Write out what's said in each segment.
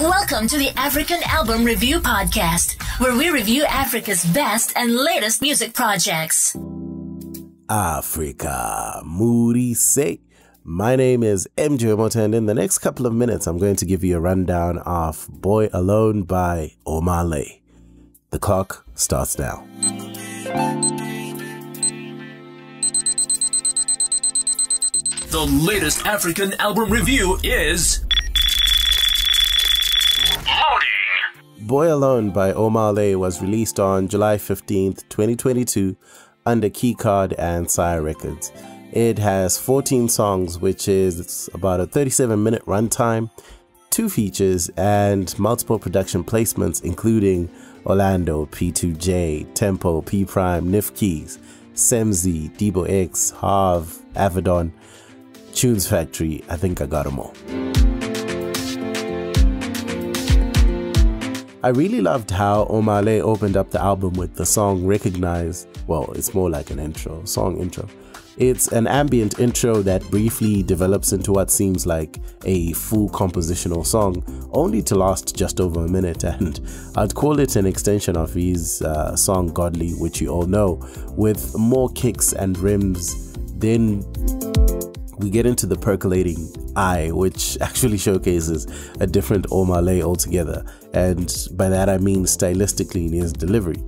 Welcome to the African Album Review Podcast, where we review Africa's best and latest music projects. Africa, Murise. My name is MJ Wemoto, and in the next couple of minutes, I'm going to give you a rundown of Boy Alone by Omah Lay. The clock starts now. The latest African album review is loading. Boy Alone by Omah Lay was released on July 15th, 2022 under Keycard and Sire Records. It has 14 songs, which is about a 37-minute runtime, 2 features, and multiple production placements including Orlando, p2j, Tempo, p prime, Nifkeys, Semzy, Debo X, Harv, Avedon, Tunes Factory. I think I got them all. I really loved how Omah Lay opened up the album with the song Recognize. Well, it's more like an intro, song intro. It's an ambient intro that briefly develops into what seems like a full compositional song, only to last just over a minute, and I'd call it an extension of his song Godly, which you all know, with more kicks and rims. Then we get into the percolating I, which actually showcases a different Omah Lay altogether, and by that I mean stylistically in his delivery.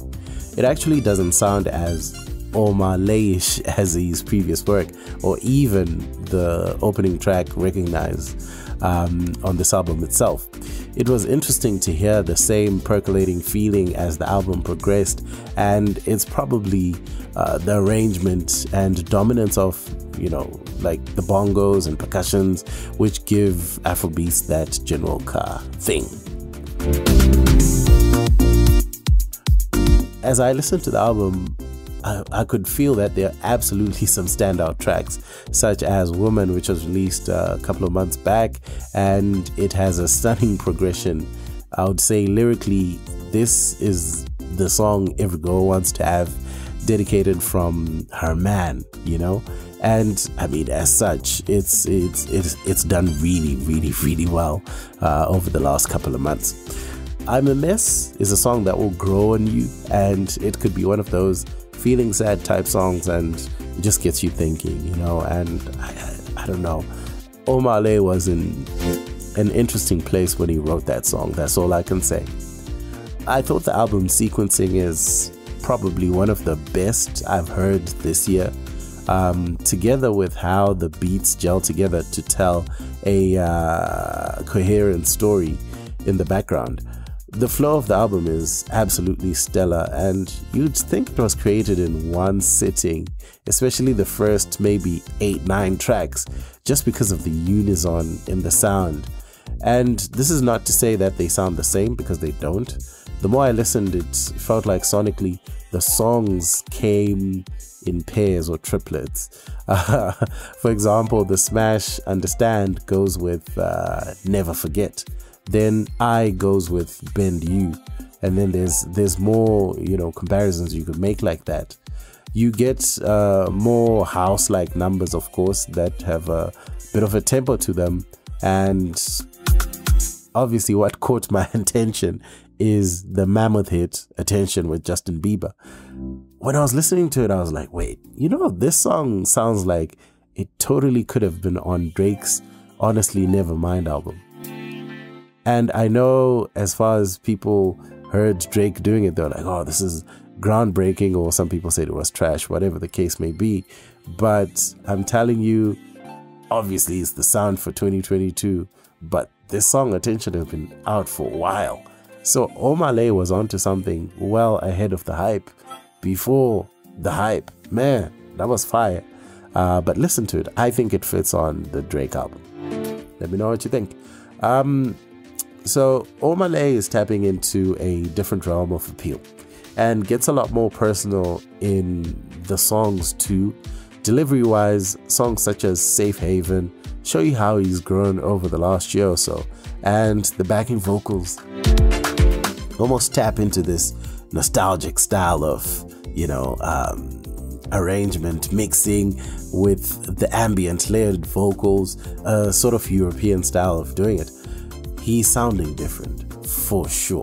It actually doesn't sound as Omah Lay-ish as his previous work, or even the opening track Recognize on this album itself. It was interesting to hear the same percolating feeling as the album progressed, and it's probably the arrangement and dominance of, you know, like the bongos and percussions, which give Afrobeats that general car thing. As I listened to the album, I could feel that there are absolutely some standout tracks, such as Woman, which was released a couple of months back, and it has a stunning progression. I would say lyrically, this is the song every girl wants to have dedicated from her man, you know? And I mean, as such, it's done really, really, really well over the last couple of months. I'm a Mess is a song that will grow on you, and it could be one of those feeling sad type songs, and it just gets you thinking, you know. And I don't know, Omah Lay was in an interesting place when he wrote that song. That's all I can say. I thought the album sequencing is probably one of the best I've heard this year, together with how the beats gel together to tell a coherent story in the background. The flow of the album is absolutely stellar, and you'd think it was created in one sitting, especially the first maybe 8-9 tracks, just because of the unison in the sound. And this is not to say that they sound the same, because they don't. The more I listened, it felt like sonically the songs came in pairs or triplets. For example, the smash Understand goes with Never Forget. Then I goes with Bend You, and then there's more, you know, comparisons you could make like that. You get more house-like numbers, of course, that have a bit of a tempo to them, and obviously what caught my attention is the mammoth hit Attention with Justin Bieber. When I was listening to it, I was like, wait, you know, this song sounds like it totally could have been on Drake's Honestly Nevermind album. And I know as far as people heard Drake doing it, they're like, oh, this is groundbreaking, or some people said it was trash, whatever the case may be. But I'm telling you, obviously it's the sound for 2022, but this song Attention has been out for a while. So Omah Lay was onto something well ahead of the hype, before the hype. Man, that was fire. But listen to it. I think it fits on the Drake album. Let me know what you think. So Omah Lay is tapping into a different realm of appeal and gets a lot more personal in the songs too. Delivery-wise, songs such as Safe Haven show you how he's grown over the last year or so, and the backing vocals almost tap into this nostalgic style of, you know, arrangement mixing with the ambient layered vocals, a sort of European style of doing it. he's sounding different for sure.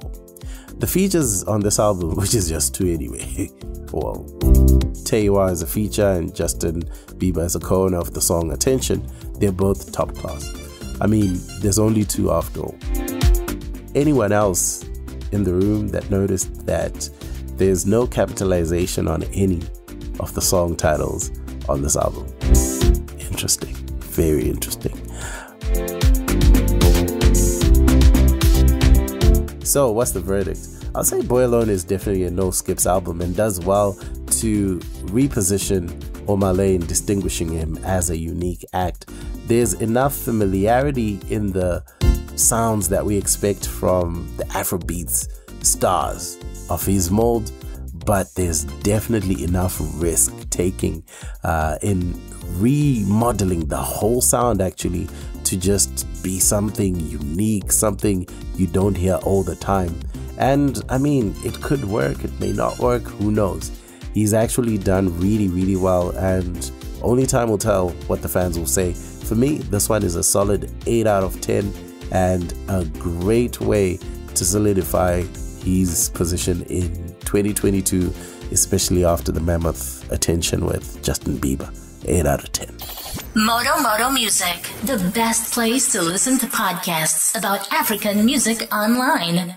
The features on this album, which is just two anyway, well, Tewa is a feature and Justin Bieber is a co-owner of the song Attention, they're both top class. I mean, there's only two after all. Anyone else in the room that noticed that there's no capitalization on any of the song titles on this album? Interesting, very interesting. So what's the verdict? I'll say Boy Alone is definitely a no skips album and does well to reposition Omah Lay in distinguishing him as a unique act. There's enough familiarity in the sounds that we expect from the Afrobeats stars of his mold, but there's definitely enough risk taking in remodeling the whole sound actually to just be something unique, something you don't hear all the time. And I mean, it could work, it may not work, who knows. He's actually done really, really well, and only time will tell what the fans will say. For me, this one is a solid 8 out of 10 and a great way to solidify his position in 2022, especially after the mammoth Attention with Justin Bieber. 8 out of 10. Moto Moto Music, the best place to listen to podcasts about African music online.